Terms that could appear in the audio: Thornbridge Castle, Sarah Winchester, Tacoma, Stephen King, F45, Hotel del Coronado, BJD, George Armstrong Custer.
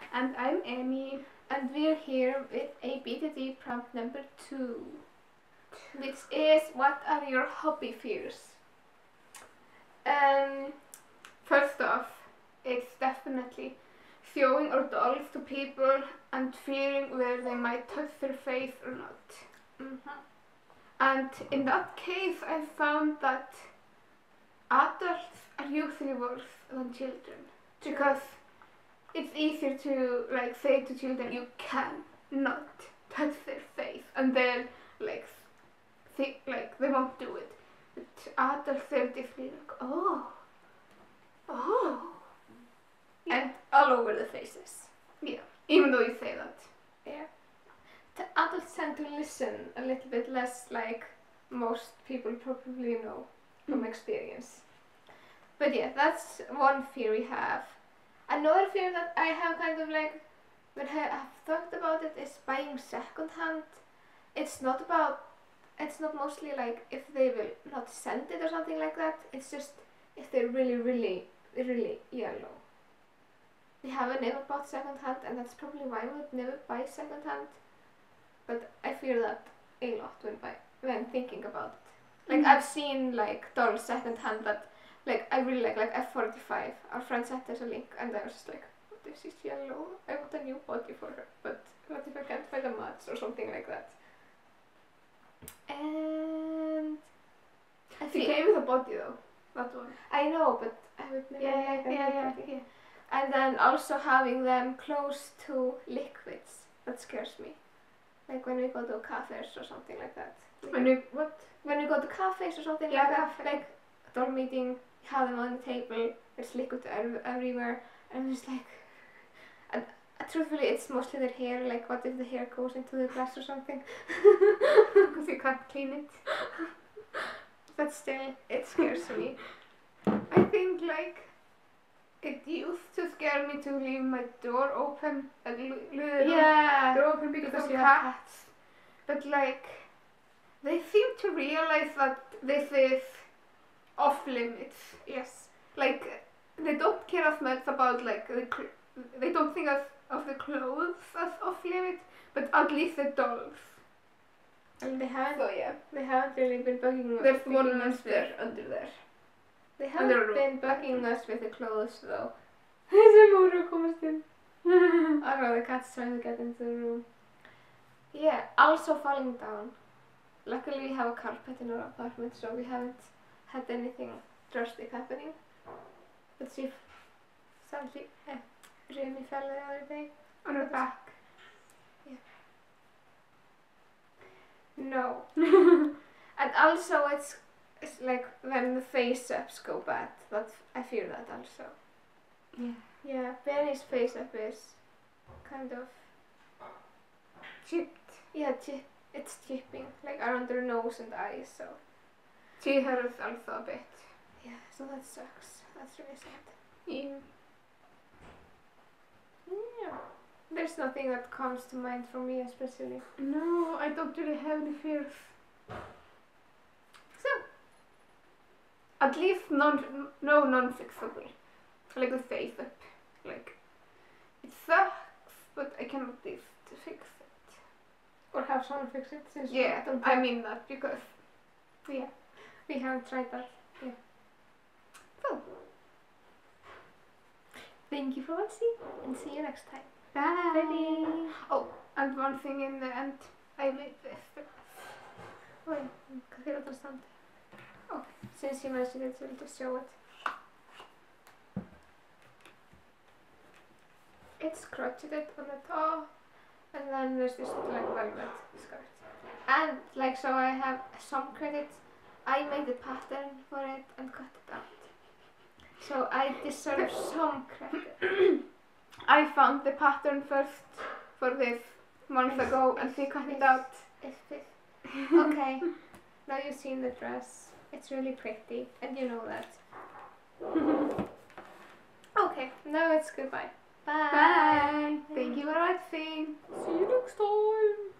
Nina, and I'm Amy, and we're here with a BJD prompt number 2, which is what are your hobby fears? First off, it's definitely throwing our dolls to people and fearing where they might touch their face or not. And in that case, I found that adults are usually worse than children, because it's easier to say to children, you cannot touch their face, and then they won't do it. But adults, they're definitely yeah. And all over the faces. Yeah, even though you say that. Yeah. The adults tend to listen a little bit less, like most people probably know from experience. But yeah, that's one fear we have. Another fear that I have when I have thought about it is buying second hand. It's not mostly if they will not send it or something like that. It's just if they're really yellow. We haven't ever bought second hand, and that's probably why we would never buy second hand. But I fear that a lot when thinking about it. I've seen dolls second hand that I really like F45. Our friend sent us a link, and I was just what if she's yellow? I want a new body for her, but what if I can't find a match or something like that? And she came with a body though, that one. I know, but I would never like that. And then also having them close to liquids, that scares me. When we go to cafes or something like that. When we go to cafes or something like a dorm meeting, have them on the table, there's liquid everywhere, and I'm just and truthfully it's mostly their hair, what if the hair goes into the glass or something? Because you can't clean it. But still, it scares me. I think it used to scare me to leave my door open, door open because of cats. But they seem to realize that this is off limits. Yes. They don't care as much about they don't think of the clothes as off limits, but at least the dolls. And they have. So yeah, they haven't really been bugging us. There's one monster under there. They haven't been bugging us with the clothes though. I don't know, the cat's trying to get into the room. Yeah, also falling down. Luckily we have a carpet in our apartment, so we haven't had anything drastic happening. But she sadly really fell the other day. On her back. Yeah. No. And also it's when the face-ups go bad, I fear that also. Yeah. Yeah, Benny's face-up is kind of chipped. Yeah, it's chipping, around her nose and eyes, so. She hurts also a bit. Yeah, so that sucks. That's really sad. Yeah. Yeah. There's nothing that comes to mind for me especially. No, I don't really have any fears. At least non-fixable, the face up, it sucks, but I cannot at least fix it. Or have someone fix it, since I mean that, because, we haven't tried that, So, thank you for watching, and see you next time. Bye! Bye. Oh, and one thing in the end, I made this. Wait, because I don't understand. Oh, since you mentioned it, we'll just show it. It's crocheted on the top, and then there's this velvet skirt. And so I have some credit. I made the pattern for it and cut it out. So I deserve some credit. I found the pattern first for this months ago, and she cut it out. Okay, now you've seen the dress. It's really pretty, and you know that. Okay, now it's goodbye. Bye. Bye. Thank you for watching. See you next time.